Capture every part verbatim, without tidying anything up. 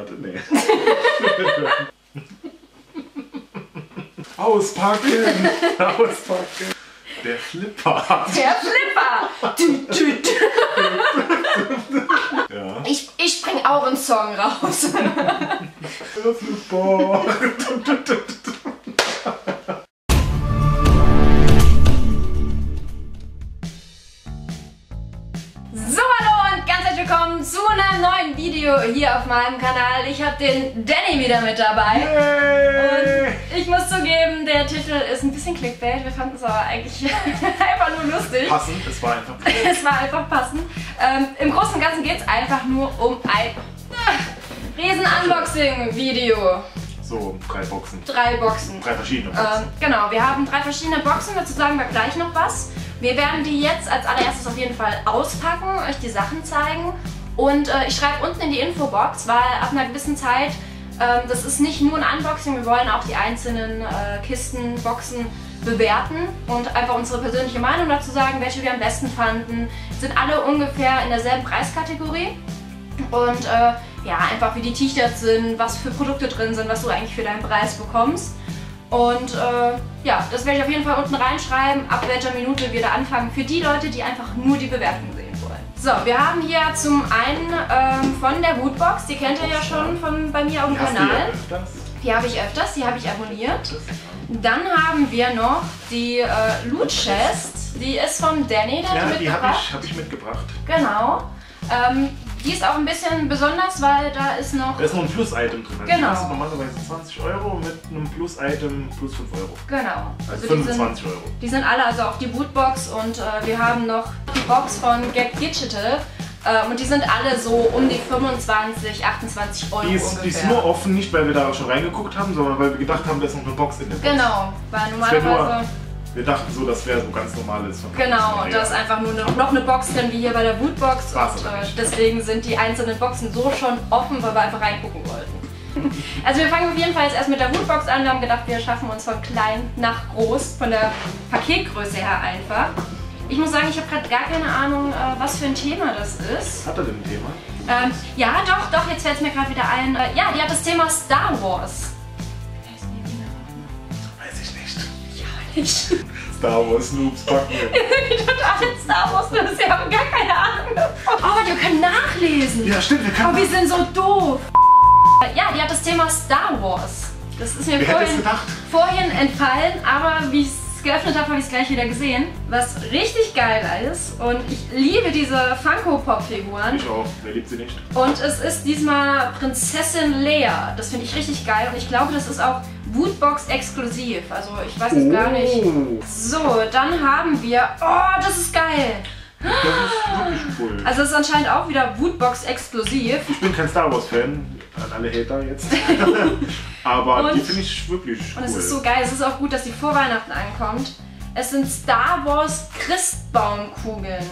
Warte, nee. Auspacken! Auspacken! Der Flipper! Der Flipper! Tü, tü, tü. Ja. Ich, ich bring auch einen Song raus. Der Flipper! Zu einem neuen Video hier auf meinem Kanal. Ich habe den Danny wieder mit dabei. Yay. Und ich muss zugeben, der Titel ist ein bisschen Clickbait. Wir fanden es aber eigentlich einfach nur lustig. Passend, es war einfach passend. Es war einfach passend. Ähm, Im Großen und Ganzen geht es einfach nur um ein äh, Riesen-Unboxing-Video. So, drei Boxen. Drei Boxen. Drei verschiedene Boxen. Ähm, genau, wir haben drei verschiedene Boxen. Dazu sagen wir gleich noch was. Wir werden die jetzt als allererstes auf jeden Fall auspacken, euch die Sachen zeigen. Und äh, ich schreibe unten in die Infobox, weil ab einer gewissen Zeit, ähm, das ist nicht nur ein Unboxing, wir wollen auch die einzelnen äh, Kisten, Boxen bewerten und einfach unsere persönliche Meinung dazu sagen, welche wir am besten fanden. Sind alle ungefähr in derselben Preiskategorie und äh, ja, einfach wie die T-Shirts sind, was für Produkte drin sind, was du eigentlich für deinen Preis bekommst. Und äh, ja, das werde ich auf jeden Fall unten reinschreiben, ab welcher Minute wir da anfangen, für die Leute, die einfach nur die Bewertung sehen wollen. So, wir haben hier zum einen ähm, von der Wootbox, die kennt ihr ja schon von, bei mir auf dem Kanal. Die habe ich öfters, die habe ich abonniert. Dann haben wir noch die äh, Lootchest, die ist vom Danny, der ja, die mitgebracht. Ja, die habe ich mitgebracht. Genau. Ähm, Die ist auch ein bisschen besonders, weil da ist noch... Da ist noch ein Plus-Item drin. Genau. Das ist normalerweise zwanzig Euro mit einem Plus-Item plus fünf Euro. Genau. Also, also fünfundzwanzig Euro. Die sind alle, also auch die Wootbox und äh, wir haben noch die Box von GetDigital. Äh, und die sind alle so um die fünfundzwanzig, achtundzwanzig Euro die ist, ungefähr. Die ist nur offen, nicht weil wir da schon reingeguckt haben, sondern weil wir gedacht haben, da ist noch eine Box in der Box. Genau, weil normalerweise... Wir dachten so, das wäre so ganz normales. Genau, da ist einfach nur noch, noch eine Box drin, wie hier bei der Wootbox. Und äh, deswegen sind die einzelnen Boxen so schon offen, weil wir einfach reingucken wollten. Also wir fangen auf jeden Fall jetzt erst mit der Wootbox an. Wir haben gedacht, wir schaffen uns von klein nach groß, von der Paketgröße her einfach. Ich muss sagen, ich habe gerade gar keine Ahnung, äh, was für ein Thema das ist. Hat er denn ein Thema? Ähm, ja, doch, doch, jetzt fällt es mir gerade wieder ein. Äh, ja, die hat das Thema Star Wars. Star Wars Noobs packen wir. Die totalen Star Wars Noobs, wir haben gar keine Ahnung davon. Oh, aber wir können nachlesen. Ja, stimmt, wir können. Aber wir sind so doof. Ja, die hat das Thema Star Wars. Das ist mir vorhin, vorhin entfallen, aber wie ich es geöffnet habe, habe ich es gleich wieder gesehen. Was richtig geil ist, und ich liebe diese Funko Pop Figuren. Ich auch, wer liebt sie nicht? Und es ist diesmal Prinzessin Leia. Das finde ich richtig geil und ich glaube, das ist auch Wootbox exklusiv, also ich weiß es oh. gar nicht. So, dann haben wir... Oh, das ist geil! Das ist wirklich cool. Also es ist anscheinend auch wieder Wootbox exklusiv. Ich bin kein Star Wars Fan, an alle Hater jetzt. Aber und, die finde ich wirklich cool. Und es ist so geil, es ist auch gut, dass die vor Weihnachten ankommt. Es sind Star Wars Christbaumkugeln.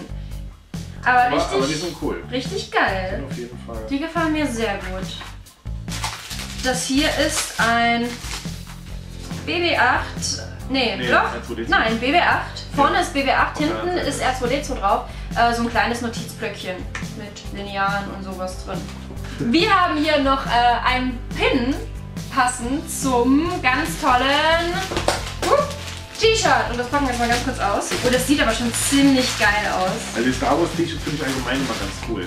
Aber, aber, richtig, aber die sind cool. Richtig geil. Auf jeden Fall. Die gefallen mir sehr gut. Das hier ist ein B B acht, nee, nee doch, nein, B B acht. Vorne ja. ist B B acht, hinten okay. ist R zwei D zwei drauf. Äh, so ein kleines Notizblöckchen mit Linearen und sowas drin. Wir haben hier noch äh, einen Pin passend zum ganz tollen uh, T-Shirt. Und das packen wir jetzt mal ganz kurz aus. Oh, das sieht aber schon ziemlich geil aus. Also das Star Wars T-Shirt finde ich allgemein mal ganz cool.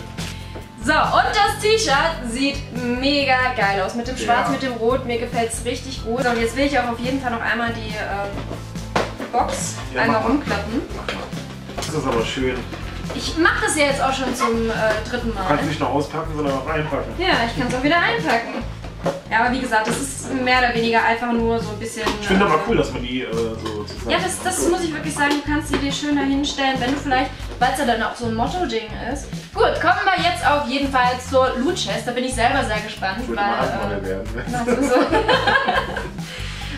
So, und das T-Shirt sieht mega geil aus. Mit dem Schwarz, ja. mit dem Rot, mir gefällt es richtig gut. So, und jetzt will ich auch auf jeden Fall noch einmal die äh, Box ja, einmal rumklappen. Das ist aber schön. Ich mache das ja jetzt auch schon zum äh, dritten Mal. Du kannst nicht nur auspacken, sondern auch einpacken. Ja, ich kann es auch wieder einpacken. Ja, aber wie gesagt, das ist mehr oder weniger einfach nur so ein bisschen... Ich finde äh, aber cool, dass man die äh, so zusammen... Ja, das, das muss ich wirklich sagen, du kannst die dir schöner hinstellen, wenn du vielleicht... Weil es ja dann auch so ein Motto-Ding ist. Gut, kommen wir jetzt auf jeden Fall zur Lootchest. Da bin ich selber sehr gespannt, ich weil... Mal äh, werden, ne? so.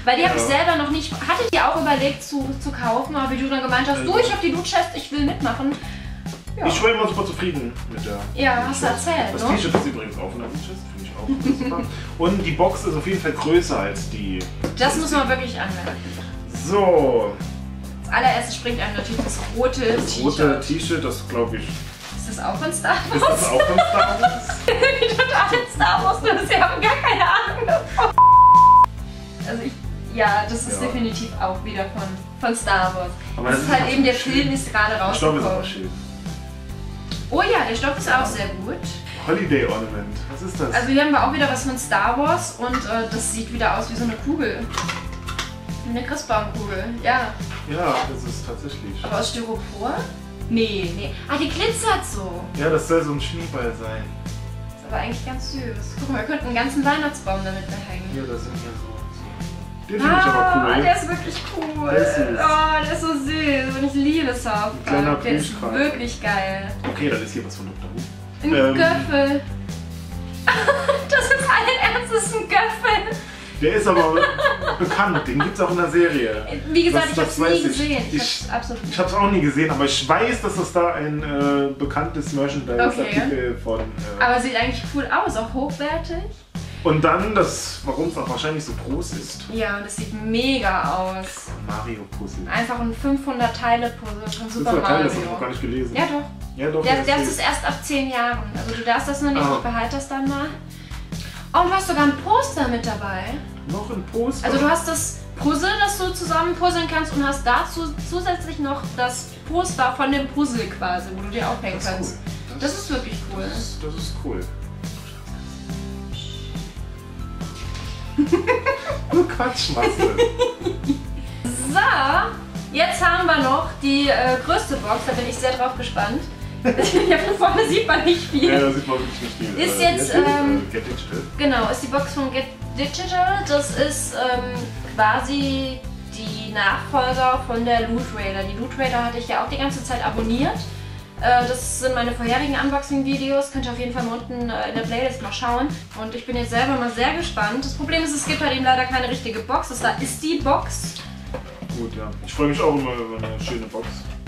Weil die ja. habe ich selber noch nicht... Hatte ich dir auch überlegt zu, zu kaufen, aber wie du dann gemeint hast, also. du, ich habe die Lootchest, ich will mitmachen. Ja. Ich war immer super zufrieden mit der. Ja, hast du erzählt. Das T-Shirt ist übrigens auch von der Lootchest, finde ich auch super. Und die Box ist auf jeden Fall größer als die... Das muss man wirklich anmerken. So. Als allererstes springt einem natürlich das rote T-Shirt. Das rote T-Shirt, das glaube ich... Ist das auch von Star Wars? Ist das auch von Star Wars? Die totalen Star Wars, das ist ja habe gar keine Ahnung davon. Also ich, ja, das ist ja definitiv auch wieder von, von Star Wars. Aber das, das ist halt eben, der schön. Film ist gerade rausgekommen. Der Stoff ist auch schön. Oh ja, der Stoff ist ja auch sehr gut. Holiday Ornament, was ist das? Also hier haben wir auch wieder was von Star Wars und äh, das sieht wieder aus wie so eine Kugel. Eine Christbaumkugel, ja. Ja, das ist tatsächlich. Aber aus Styropor? Nee, nee. Ah, die glitzert so. Ja, das soll so ein Schneeball sein. Ist aber eigentlich ganz süß. Guck mal, wir könnten einen ganzen Weihnachtsbaum damit behängen. Ja, das sind ja so. Den finde ich aber cool. Der ist wirklich cool. Der ist süß. Oh, der ist so süß und ich liebe es auch. Kleiner Der ist wirklich geil. Okay, dann ist hier was von Doktor Who. Ein ähm. Göffel. Das ist allen Ernstes ein Göffel. Der ist aber bekannt, den gibt es auch in der Serie. Wie gesagt, das, ich habe es nie gesehen. Ich, ich habe es auch nie gesehen, aber ich weiß, dass das da ein äh, bekanntes Merchandise-Artikel okay. von... Äh, aber sieht eigentlich cool aus, auch hochwertig. Und dann, das, warum es auch wahrscheinlich so groß ist. Ja, das sieht mega aus. Mario-Puzzle. Einfach ein fünfhundert Teile Puzzle von Super Mario. fünfhundert Teile, das habe ich noch gar nicht gelesen. Ja doch. Ja, doch der, der ist es erst ab zehn Jahren. Also du darfst das noch nicht, ah. ich behalte das dann mal. Oh, und du hast sogar ein Poster mit dabei. Noch ein Poster? Also du hast das Puzzle, das du zusammen puzzeln kannst und hast dazu zusätzlich noch das Poster von dem Puzzle quasi, wo du dir aufhängen das kannst. Cool. Das, das ist wirklich cool. Das ist, das ist cool. Du Quatschmasse. So, jetzt haben wir noch die äh, größte Box, da bin ich sehr drauf gespannt. Ja, von vorne sieht man nicht viel. Ja, da sieht man wirklich nicht viel. Ist jetzt, ähm, GetDigital. Genau, ist die Box von GetDigital. Das ist ähm, quasi die Nachfolger von der Loot Raider. Die Loot Raider hatte ich ja auch die ganze Zeit abonniert. Äh, das sind meine vorherigen Unboxing-Videos. Könnt ihr auf jeden Fall mal unten äh, in der Playlist mal schauen. Und ich bin jetzt selber mal sehr gespannt. Das Problem ist, es gibt halt eben leider keine richtige Box. Das da ist die Box. Gut, ja. Ich freue mich auch immer über eine schöne Box.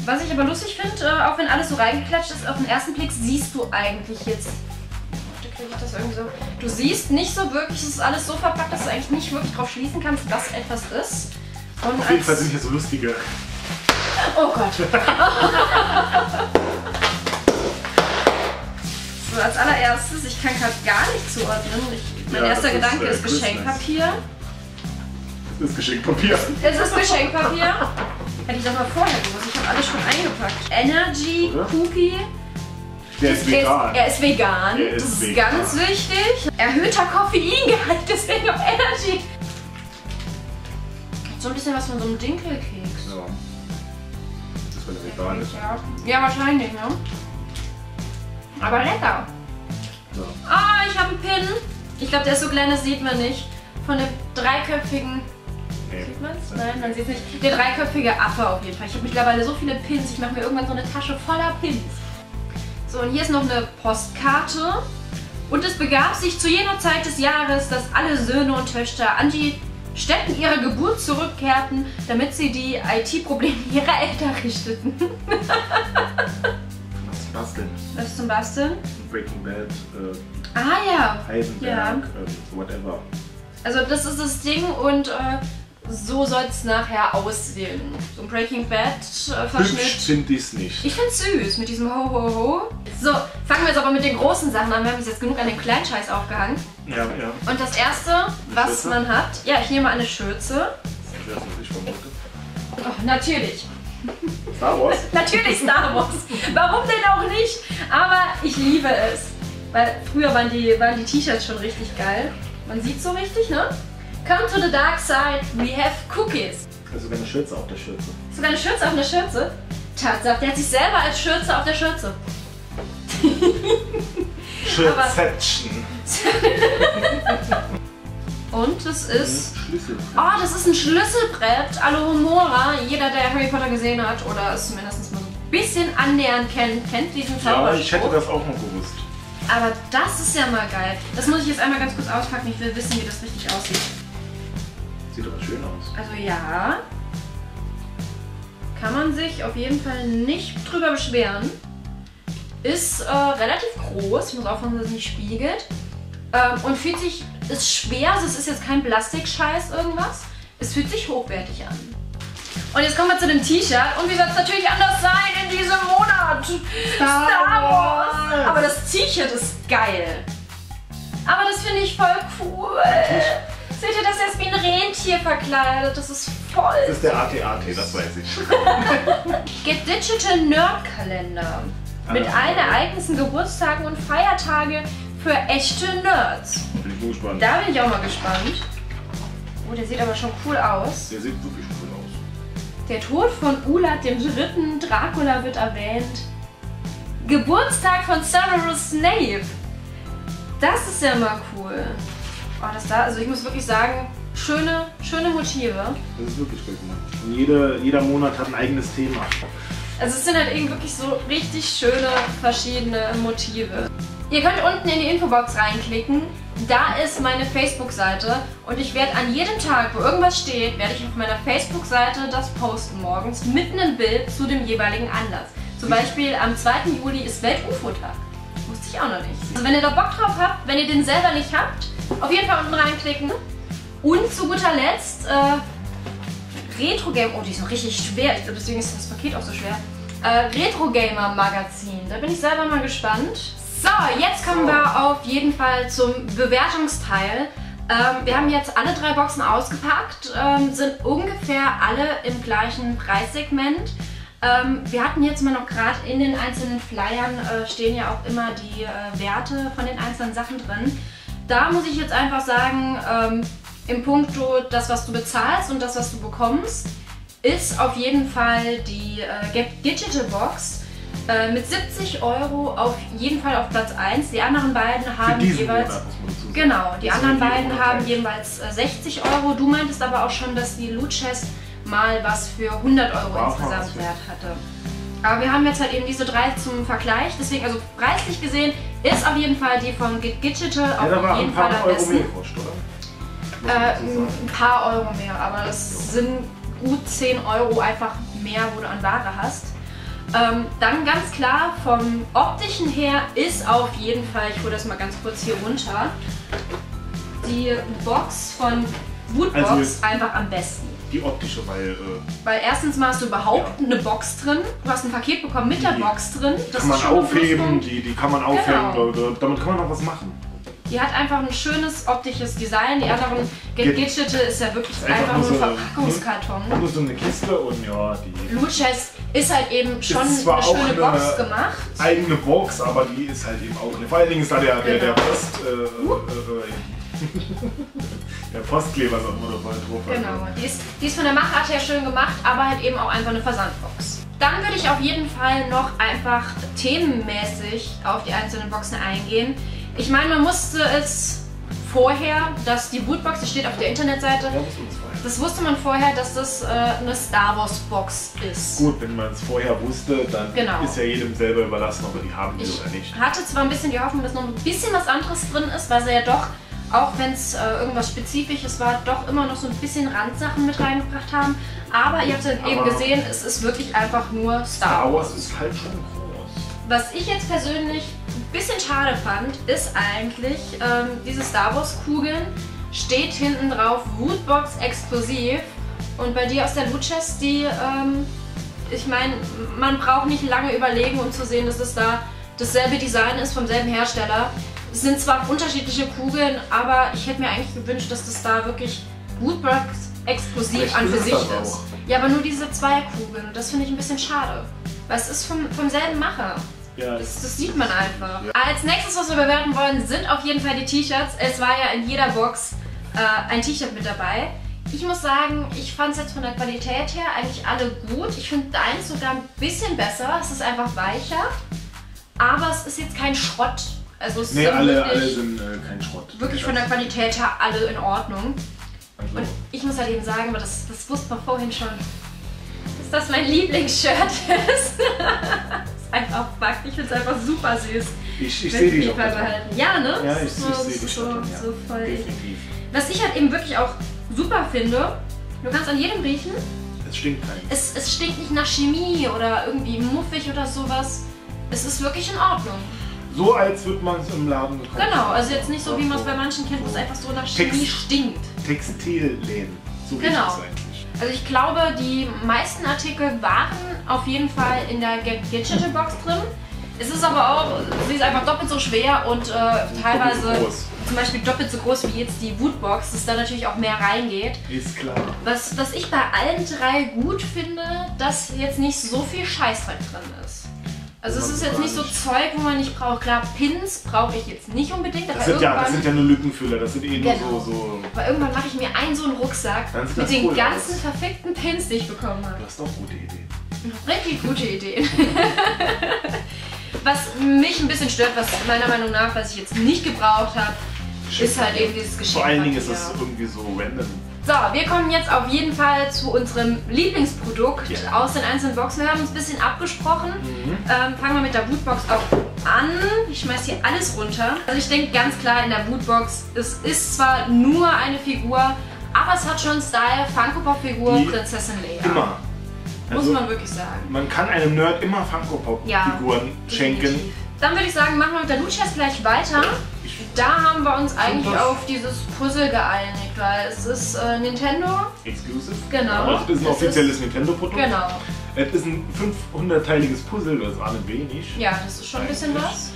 Was ich aber lustig finde, auch wenn alles so reingeklatscht ist, auf den ersten Blick siehst du eigentlich jetzt... Warte, kriege ich das irgendwie so... Du siehst nicht so wirklich, es ist alles so verpackt, dass du eigentlich nicht wirklich drauf schließen kannst, was etwas ist. Und auf jeden Fall sind hier so lustige... Oh Gott! So, als allererstes, ich kann gerade gar nicht zuordnen. Ich, mein ja, erster Gedanke ist, äh, ist Geschenkpapier. Das ist Geschenkpapier. Es ist Geschenkpapier. Hätte ich das mal vorher gewusst, ich habe alles schon eingepackt. Energy, oder? Cookie. Der ist vegan. Er ist vegan, er ist das ist vegan. Ganz wichtig. Erhöhter Koffeingehalt, deswegen auch Energy. So ein bisschen was von so einem Dinkelkeks. Ja. Das ist, wenn er vegan ist. Ja, ja wahrscheinlich, ne? Aber lecker. Ja. Ah, ich habe einen Pin. Ich glaube, der ist so klein, das sieht man nicht. Von dem dreiköpfigen... Sieht man es? Nein, man sieht es nicht. Der dreiköpfige Affe auf jeden Fall. Ich habe mittlerweile so viele Pins. Ich mache mir irgendwann so eine Tasche voller Pins. So, und hier ist noch eine Postkarte. Und es begab sich zu jener Zeit des Jahres, dass alle Söhne und Töchter an die Stätten ihrer Geburt zurückkehrten, damit sie die I T-Probleme ihrer Eltern richteten. Was zum Basteln? Was zum Basteln? Breaking Bad, äh, ah, ja. Heisenberg, ja. Äh, whatever. Also das ist das Ding und... Äh, so soll es nachher aussehen. So ein Breaking Bad-Verschnitt. Hübsch finde ich es nicht. Ich finde es süß mit diesem Ho-Ho-Ho. So, fangen wir jetzt aber mit den großen Sachen an. Wir haben uns jetzt genug an den kleinen Scheiß aufgehangen. Ja, ja. Und das erste, eine was Schürze? Man hat. Ja, ich nehme mal eine Schürze. Das ist nicht vermutet. Oh, natürlich. Star Wars? Natürlich Star Wars. Warum denn auch nicht? Aber ich liebe es. Weil früher waren die, waren die T-Shirts schon richtig geil. Man sieht so richtig, ne? Come to the dark side, we have cookies. Also sogar eine Schürze auf der Schürze. Sogar eine Schürze auf der Schürze? Tatsache, der hat sich selber als Schürze auf der Schürze. Schürzetchen. Und es ist... Schlüssel. Oh, das ist ein Schlüsselbrett, Alohomora. Jeder, der Harry Potter gesehen hat oder es zumindest mal so ein bisschen annähernd kennt, kennt diesen Zauberspruch. Ja, ich hätte das auch noch gewusst. Aber das ist ja mal geil. Das muss ich jetzt einmal ganz kurz auspacken, ich will wissen, wie das richtig aussieht. Sieht aber schön aus. Also ja, kann man sich auf jeden Fall nicht drüber beschweren. Ist äh, relativ groß, ich muss aufpassen, dass es nicht spiegelt. Ähm, und fühlt sich, ist schwer, also es ist jetzt kein Plastikscheiß irgendwas. Es fühlt sich hochwertig an. Und jetzt kommen wir zu dem T-Shirt und wie soll es natürlich anders sein in diesem Monat? Star Wars! Aber das T-Shirt ist geil. Aber das finde ich voll cool. Seht ihr, das ist wie ein Rentier verkleidet. Das ist voll. Das ist der A T A T, das weiß ich. GetDigital Nerdkalender. Mit allen Ereignissen, Geburtstagen und Feiertage für echte Nerds. Bin ich gespannt. Da bin ich auch mal gespannt. Oh, der sieht aber schon cool aus. Der sieht wirklich cool aus. Der Tod von Ulat dem Dritten, Dracula wird erwähnt. Geburtstag von Severus Snape. Das ist ja mal cool. Oh, das da, also ich muss wirklich sagen, schöne, schöne Motive. Das ist wirklich cool gemacht. Und jeder, jeder Monat hat ein eigenes Thema. Also es sind halt eben wirklich so richtig schöne, verschiedene Motive. Ihr könnt unten in die Infobox reinklicken. Da ist meine Facebook-Seite und ich werde an jedem Tag, wo irgendwas steht, werde ich auf meiner Facebook-Seite das posten morgens mit einem Bild zu dem jeweiligen Anlass. Zum Beispiel am zweiten Juli ist Welt-U F O-Tag. Wusste ich auch noch nicht. Also wenn ihr da Bock drauf habt, wenn ihr den selber nicht habt, auf jeden Fall unten reinklicken. Und zu guter Letzt äh, Retro Gamer. Oh, die ist noch richtig schwer. Ich glaube, deswegen ist das Paket auch so schwer. Äh, Retro Gamer Magazin. Da bin ich selber mal gespannt. So, jetzt kommen wir auf jeden Fall zum Bewertungsteil. Ähm, wir haben jetzt alle drei Boxen ausgepackt, ähm, sind ungefähr alle im gleichen Preissegment. Ähm, wir hatten jetzt mal noch gerade in den einzelnen Flyern äh, stehen ja auch immer die äh, Werte von den einzelnen Sachen drin. Da muss ich jetzt einfach sagen, ähm, im Punkto das, was du bezahlst und das, was du bekommst, ist auf jeden Fall die äh, Digital Box. Äh, mit siebzig Euro auf jeden Fall auf Platz eins. Die anderen beiden haben jeweils. Monat, genau, die anderen beiden Monat haben jeweils äh, sechzig Euro. Du meintest aber auch schon, dass die Lootchest mal was für hundert Euro wow, insgesamt wert hatte. Aber wir haben jetzt halt eben diese drei zum Vergleich. Deswegen, also preislich gesehen, ist auf jeden Fall die von GetDigital auf ja, jeden Fall am besten. Äh, ein paar Euro mehr, aber das sind gut zehn Euro einfach mehr, wo du an Ware hast. Ähm, dann ganz klar, vom optischen her ist auf jeden Fall, ich hole das mal ganz kurz hier runter, die Box von Wootbox also einfach am besten. Die optische, weil... Äh weil erstens mal hast du überhaupt ja. eine Box drin, du hast ein Paket bekommen mit die der Box drin. Das kann man aufheben, die, die kann man aufheben, genau. Damit kann man noch was machen. Die hat einfach ein schönes optisches Design. Die anderen GetDigital ist ja wirklich ist einfach nur ein Verpackungskarton. Nur so eine Kiste und ja, die. Lootchest ist halt eben schon eine schöne Box gemacht. Eigene Box, aber die ist halt eben auch. Vor allen Dingen ist da der, der, der Post. Äh, uh. der Postkleber ist auch immer noch mal drauf. Genau, die ist, die ist von der Machart her schön gemacht, aber halt eben auch einfach eine Versandbox. Dann würde ich auf jeden Fall noch einfach themenmäßig auf die einzelnen Boxen eingehen. Ich meine, man musste es vorher, dass die Wootbox, das steht auf der Internetseite, das wusste man vorher, dass das äh, eine Star Wars Box ist. Gut, wenn man es vorher wusste, dann genau. ist ja jedem selber überlassen, ob er die haben will ich oder nicht. Ich hatte zwar ein bisschen die Hoffnung, dass noch ein bisschen was anderes drin ist, weil sie ja doch, auch wenn es äh, irgendwas Spezifisches war, doch immer noch so ein bisschen Randsachen mit reingebracht haben. Aber ihr habt ja eben gesehen, es ist wirklich einfach nur Star, Star Wars. Star Wars ist halt schon groß. Was ich jetzt persönlich... ein bisschen schade fand, ist eigentlich, ähm, diese Star Wars Kugeln steht hinten drauf Wootbox exklusiv und bei dir aus der Lootchest, die, ähm, ich meine, man braucht nicht lange überlegen, um zu sehen, dass es da dasselbe Design ist vom selben Hersteller. Es sind zwar unterschiedliche Kugeln, aber ich hätte mir eigentlich gewünscht, dass das da wirklich Wootbox exklusiv an für sich ist. Ja, aber nur diese zwei Kugeln und das finde ich ein bisschen schade, weil es ist vom, vom selben Macher. Ja, das, das sieht man einfach. Ja. Als nächstes, was wir bewerten wollen, sind auf jeden Fall die T-Shirts. Es war ja in jeder Box äh, ein T-Shirt mit dabei. Ich muss sagen, ich fand es jetzt von der Qualität her eigentlich alle gut. Ich finde deins sogar ein bisschen besser. Es ist einfach weicher. Aber es ist jetzt kein Schrott. Also es nee, sind alle, wirklich, alle sind äh, kein Schrott. Wirklich von der Qualität her alle in Ordnung. Also. Und ich muss halt eben sagen, aber das, das wusste man vorhin schon, dass das mein Lieblingsshirt ist. Einfach packt. Ich finde es einfach super süß. Ich, ich sehe die auch behalten. Ja, ne? Ja, ich, so, ich sehe die so, schon, ja. so voll. Definitiv. Was ich halt eben wirklich auch super finde, du kannst an jedem riechen. Es stinkt kein. Es, es stinkt nicht nach Chemie oder irgendwie muffig oder sowas. Es ist wirklich in Ordnung. So als würde man es im Laden gekauft. Genau, also jetzt nicht so wie man es bei manchen kennt, wo es einfach so nach Chemie Text, stinkt. Textilläden, so wie genau. Also ich glaube, die meisten Artikel waren auf jeden Fall in der GetDigital Box drin. Es ist aber auch, sie ist einfach doppelt so schwer und äh, teilweise zum Beispiel doppelt so groß wie jetzt die Wootbox, dass da natürlich auch mehr reingeht. Ist klar. Was, was ich bei allen drei gut finde, dass jetzt nicht so viel Scheißdreck drin ist. Also es ist jetzt nicht so Zeug, wo man nicht braucht. Klar, Pins brauche ich jetzt nicht unbedingt. Das, aber sind, ja, das sind ja nur Lückenfüller, das sind eh nur genau. so, so... Aber irgendwann mache ich mir einen so einen Rucksack mit den cool ganzen aus. verfickten Pins, die ich bekommen habe. Du hast doch gute Ideen. Richtig gute Ideen. Was mich ein bisschen stört, was meiner Meinung nach, was ich jetzt nicht gebraucht habe, ist halt eben dieses Geschenk. Vor allen Dingen ist das irgendwie so random. So, wir kommen jetzt auf jeden Fall zu unserem Lieblingsprodukt yeah. aus den einzelnen Boxen. Wir haben uns ein bisschen abgesprochen. Mhm. Ähm, fangen wir mit der Wootbox auch an. Ich schmeiß hier alles runter. Also ich denke ganz klar in der Wootbox, es ist zwar nur eine Figur, aber es hat schon Style, Funko Pop Figur, Die Prinzessin Leia. Immer. Muss also, man wirklich sagen. Man kann einem Nerd immer Funko Pop Figuren ja, schenken. Dann würde ich sagen, machen wir mit der Lootchest gleich weiter. Da haben wir uns eigentlich auf dieses Puzzle geeinigt, weil es ist äh, Nintendo. Exclusive. Genau. Ja, es ist ein offizielles Nintendo-Produkt. Genau. Es ist ein fünfhundertteiliges Puzzle, das war nicht wenig. Ja, das ist schon ein bisschen was.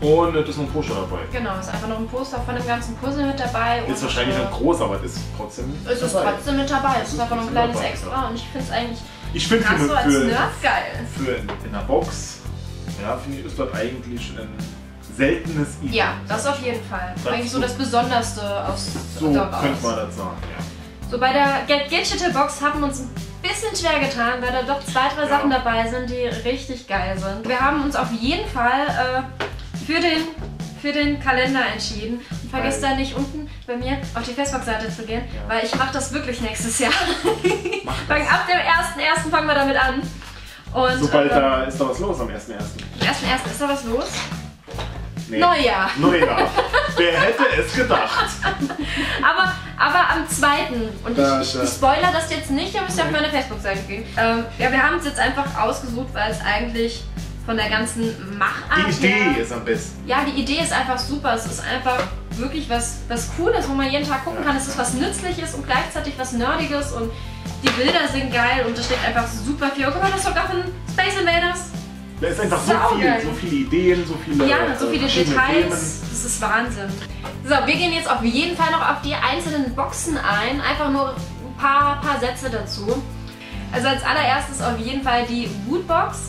Und es ist noch ein Poster dabei. Genau, es ist einfach noch ein Poster von dem ganzen Puzzle mit dabei. Ist wahrscheinlich noch groß, aber es ist trotzdem mit dabei. Es ist trotzdem mit dabei. Es ist einfach noch ein kleines Extra und ich finde es eigentlich Ich finde für, für, für, für in der Box, ja, finde ich, ist das eigentlich ein seltenes Item. Ja, das auf jeden Fall. Das eigentlich so das Besonderste aus so der Box. So könnte man das sagen, ja. So bei der GetDigital Box haben wir uns ein bisschen schwer getan, weil da doch zwei, drei ja. Sachen dabei sind, die richtig geil sind. Wir haben uns auf jeden Fall äh, für den... für den Kalender entschieden. Und vergesst da nicht unten bei mir auf die Facebook-Seite zu gehen, ja. weil ich mache das wirklich nächstes Jahr. Fang ab dem ersten ersten fangen wir damit an. Und sobald äh, da ist da was los am ersten ersten Am ersten ersten ist da was los? Nee. Neujahr. Neujahr. Wer hätte es gedacht? aber, aber am zweiten Und da, ich, ich spoiler das jetzt nicht, ihr müsst ja auf meine Facebook-Seite gehen. Ähm, ja, wir haben es jetzt einfach ausgesucht, weil es eigentlich von der ganzen Machart. Die Idee her, ist am besten. Ja, die Idee ist einfach super. Es ist einfach wirklich was, was Cooles, wo man jeden Tag gucken ja. kann. Es ist was Nützliches und gleichzeitig was Nerdiges und die Bilder sind geil und da steht einfach super viel. Oh, guck mal, das ist sogar von Space Invaders. Da ist einfach so, so viel, geil. so viele Ideen, so viele Ja, so viele Details. Themen. Das ist Wahnsinn. So, wir gehen jetzt auf jeden Fall noch auf die einzelnen Boxen ein. Einfach nur ein paar, paar Sätze dazu. Also als allererstes auf jeden Fall die Wootbox.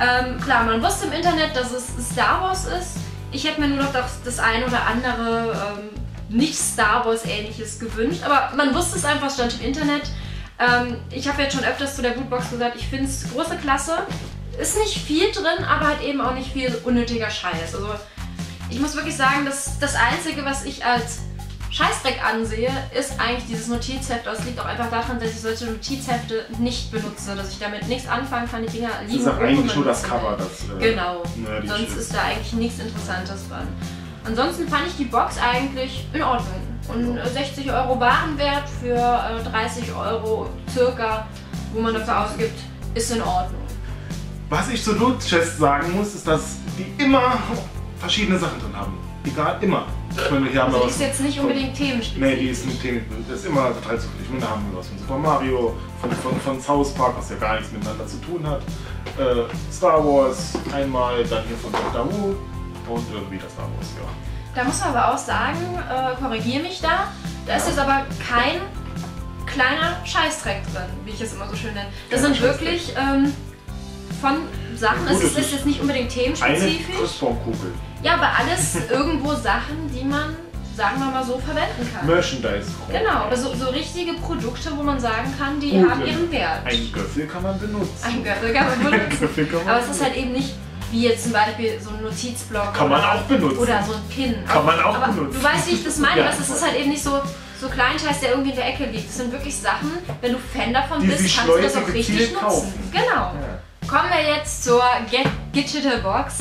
Ähm, klar, man wusste im Internet, dass es Star Wars ist. Ich hätte mir nur noch das, das ein oder andere ähm, nicht Star Wars ähnliches gewünscht, aber man wusste es einfach, stand im Internet. Ähm, ich habe jetzt schon öfters zu der Wootbox gesagt, ich finde es große Klasse. Ist nicht viel drin, aber halt eben auch nicht viel unnötiger Scheiß. Also ich muss wirklich sagen, dass das Einzige, was ich als Scheißdreck ansehe, ist eigentlich dieses Notizheft. Das liegt auch einfach daran, dass ich solche Notizhefte nicht benutze, dass ich damit nichts anfangen kann. Die Dinger liegen. Das ist eigentlich nur das Cover. Das, äh, genau. Sonst ist da eigentlich nichts Interessantes dran. Ansonsten fand ich die Box eigentlich in Ordnung. Und sechzig Euro Warenwert für äh, dreißig Euro circa, wo man dafür ausgibt, ist in Ordnung. Was ich zu Lootchest sagen muss, ist, dass die immer verschiedene Sachen drin haben. Egal, immer. Ich meine, hier haben also wir die was ist jetzt nicht unbedingt themenspezifisch. Nee, die ist nicht themenspezifisch. Das ist immer total zufällig. Und da haben wir was von Super Mario, von, von, von South Park, was ja gar nichts miteinander zu tun hat. Äh, Star Wars einmal, dann hier von Doctor Who und irgendwie das Star Wars, ja. Da muss man aber auch sagen, äh, korrigiere mich da, da ja. ist jetzt aber kein kleiner Scheißdreck drin, wie ich es immer so schön nenne. Das Keine sind wirklich ähm, von Sachen, es ist, ist jetzt nicht unbedingt themenspezifisch. Eine Christbaumkugel. Ja, aber alles irgendwo Sachen, die man, sagen wir mal so, verwenden kann. Merchandise. Genau, also so richtige Produkte, wo man sagen kann, die Gute. haben ihren Wert. Ein Göffel kann man benutzen. Ein Göffel kann man benutzen. Kann man aber benutzen. Es ist halt eben nicht wie jetzt zum Beispiel so ein Notizblock. Kann man oder, auch benutzen. Oder so ein Pin. Kann man auch aber benutzen. Du weißt, wie ich das meine, ja. das ist halt eben nicht so... So Kleinscheiß, der irgendwie in der Ecke liegt. Das sind wirklich Sachen, wenn du Fan davon die bist, kannst Schleute, du das auch richtig nutzen. Kaufen. Genau. Ja. Kommen wir jetzt zur GetDigital Box.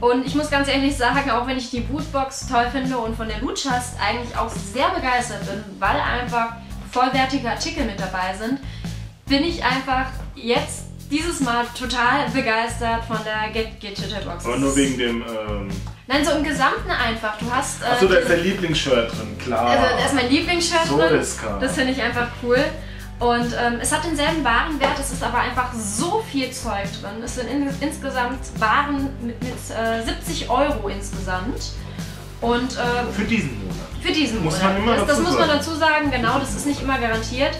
Und ich muss ganz ehrlich sagen, auch wenn ich die Wootbox toll finde und von der Lootchest eigentlich auch sehr begeistert bin, weil einfach vollwertige Artikel mit dabei sind, bin ich einfach jetzt dieses Mal total begeistert von der GetDigital Box. Aber nur wegen dem... Ähm Nein, so im Gesamten einfach. Du hast... Äh, Achso, da ist dein Lieblingsshirt drin, klar. Also da ist mein Lieblingsshirt so drin. Das finde ich einfach cool. Und ähm, es hat denselben Warenwert, es ist aber einfach so viel Zeug drin. Es sind in, insgesamt Waren mit, mit äh, siebzig Euro insgesamt. Und, ähm, für diesen Monat. Für diesen muss Monat. Man immer das dazu das muss man dazu sagen, genau, das ist nicht immer garantiert.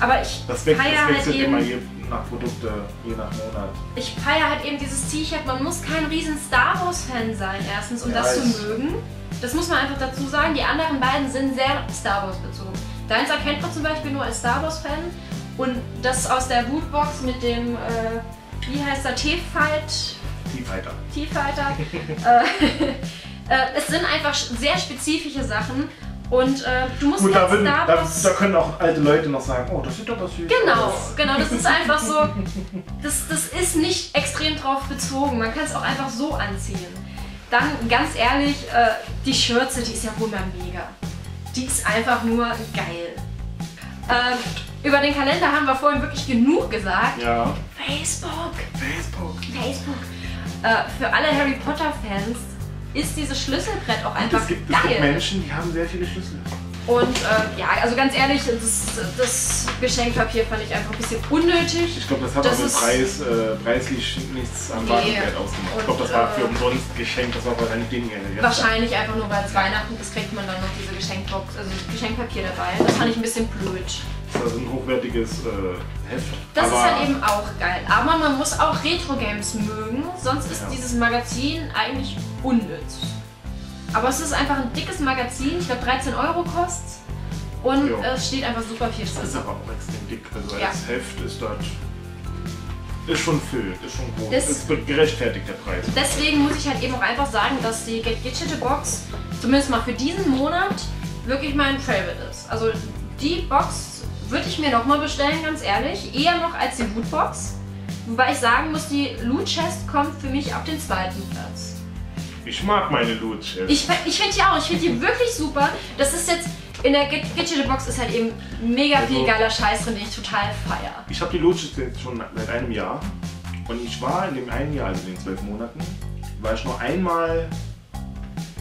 Aber ich das wechselt, feier das halt eben... Immer je nach Produkte, je nach Monat. Ich feiere halt eben dieses T-Shirt, man muss kein riesen Star Wars-Fan sein, erstens, um ja, das zu mögen. Das muss man einfach dazu sagen, die anderen beiden sind sehr Star Wars bezogen. Deins erkennt man zum Beispiel nur als Star Wars-Fan. Und das aus der Wootbox mit dem, äh, wie heißt der, TIE Fighter. TIE Fighter. äh, äh, es sind einfach sehr spezifische Sachen. Und äh, du musst Gut, da, würden, da, da, da können auch alte Leute noch sagen, oh, das sieht doch was süß. Genau, genau, das ist einfach so, das, das ist nicht extrem drauf bezogen, man kann es auch einfach so anziehen. Dann, ganz ehrlich, äh, die Schürze, die ist ja wohl mal mega. Die ist einfach nur geil. Äh, über den Kalender haben wir vorhin wirklich genug gesagt. Ja. Facebook! Facebook! Facebook! Äh, für alle Harry Potter-Fans ist dieses Schlüsselbrett auch einfach es gibt, geil. Es gibt Menschen, die haben sehr viele Schlüssel. Und äh, ja, also ganz ehrlich, das, das Geschenkpapier fand ich einfach ein bisschen unnötig. Ich glaube, das hat das auch mit Preis, äh, preislich nichts am nee. Warenwert ausgemacht. Und ich glaube, das war für äh, umsonst geschenkt, das war aber keine Dinge. Wahrscheinlich einfach nur, weil es Weihnachten ist, kriegt man dann noch diese Geschenkbox, also Geschenkpapier dabei. Das fand ich ein bisschen blöd. Das ist also ein hochwertiges äh, Heft. Das aber ist halt eben auch geil. Aber man muss auch Retro-Games mögen, sonst ist ja. dieses Magazin eigentlich unnütz. Aber es ist einfach ein dickes Magazin, ich glaube dreizehn Euro kostet und jo. es steht einfach super viel drin. Das ist aber auch extrem dick, also ja. als Heft ist das ist schon viel, ist schon groß, das ist gerechtfertigt der Preis. Deswegen muss ich halt eben auch einfach sagen, dass die GetDigital Box zumindest mal für diesen Monat wirklich mein Favorite ist. Also die Box würde ich mir nochmal bestellen, ganz ehrlich, eher noch als die Wootbox, wobei ich sagen muss, die Lootchest kommt für mich auf den zweiten Platz. Ich mag meine Lootchest. Ich, ich finde die auch, ich finde die wirklich super. Das ist jetzt, in der Digital Box ist halt eben mega also, viel geiler Scheiß drin, den ich total feier. Ich habe die Lootchest jetzt schon seit einem Jahr und ich war in dem einen Jahr, also in den zwölf Monaten, war ich nur einmal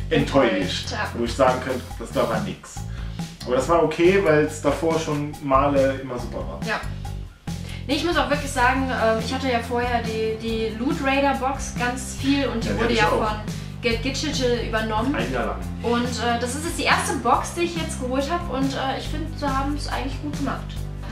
enttäuscht, enttäuscht ja. wo ich sagen könnte, das da war nix. Aber das war okay, weil es davor schon Male immer super war. Ja. Nee, ich muss auch wirklich sagen, ich hatte ja vorher die, die Loot Raider Box ganz viel und die ja, wurde ja auch. von GetDigital übernommen. Ein Jahr lang. Und äh, das ist jetzt die erste Box, die ich jetzt geholt habe und äh, ich finde, sie haben es eigentlich gut gemacht.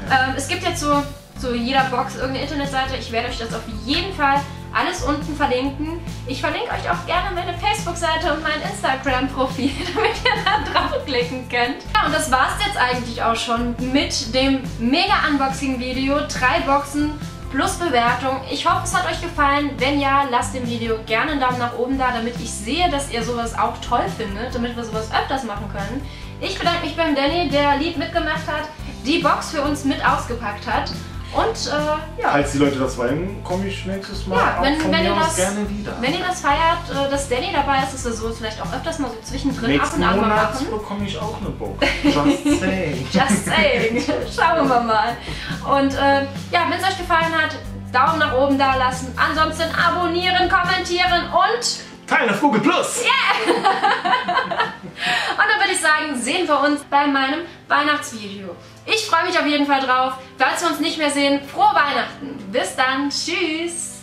Ja. Ähm, es gibt jetzt so zu jeder Box irgendeine Internetseite. Ich werde euch das auf jeden Fall alles unten verlinken. Ich verlinke euch auch gerne meine Facebook-Seite und mein Instagram-Profil, damit ihr da draufklicken könnt. Ja, und das war's jetzt eigentlich auch schon mit dem Mega-Unboxing-Video. Drei Boxen plus Bewertung. Ich hoffe, es hat euch gefallen. Wenn ja, lasst dem Video gerne einen Daumen nach oben da, damit ich sehe, dass ihr sowas auch toll findet, damit wir sowas öfters machen können. Ich bedanke mich beim Danny, der lieb mitgemacht hat, die Box für uns mit ausgepackt hat. Und, äh, ja. Falls die Leute das feiern, komme ich nächstes Mal ja, auch wenn, von wenn mir ihr aus das, gerne wieder. Wenn ihr das feiert, dass Danny dabei ist, dass wir so vielleicht auch öfters mal so zwischendrin nächsten ab und an mal machen. Bekomme ich auch eine Box. Just saying. Just saying. Schauen wir mal. Und äh, ja, wenn es euch gefallen hat, Daumen nach oben da lassen. Ansonsten abonnieren, kommentieren und... Teil auf Google Plus! Yeah! Und dann würde ich sagen, sehen wir uns bei meinem Weihnachtsvideo. Ich freue mich auf jeden Fall drauf. Falls wir uns nicht mehr sehen, frohe Weihnachten. Bis dann. Tschüss.